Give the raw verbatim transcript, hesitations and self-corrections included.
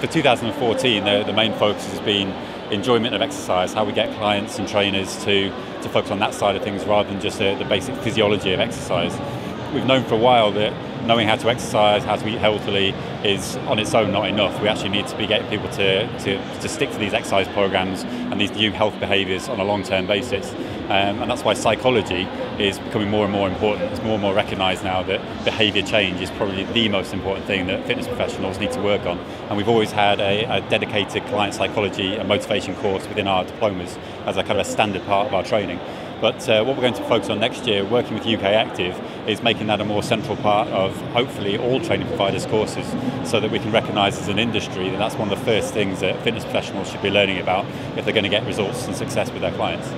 For two thousand fourteen, the, the main focus has been enjoyment of exercise, how we get clients and trainers to, to focus on that side of things rather than just the, the basic physiology of exercise. We've known for a while that knowing how to exercise, how to eat healthily is on its own not enough. We actually need to be getting people to, to, to stick to these exercise programs and these new health behaviors on a long-term basis. Um, and that's why psychology is becoming more and more important. It's more and more recognized now that behavior change is probably the most important thing that fitness professionals need to work on. And we've always had a, a dedicated client psychology and motivation course within our diplomas as a kind of a standard part of our training. But uh, what we're going to focus on next year, working with ukactive, is making that a more central part of hopefully all training providers' courses, so that we can recognise as an industry that that's one of the first things that fitness professionals should be learning about if they're going to get results and success with their clients.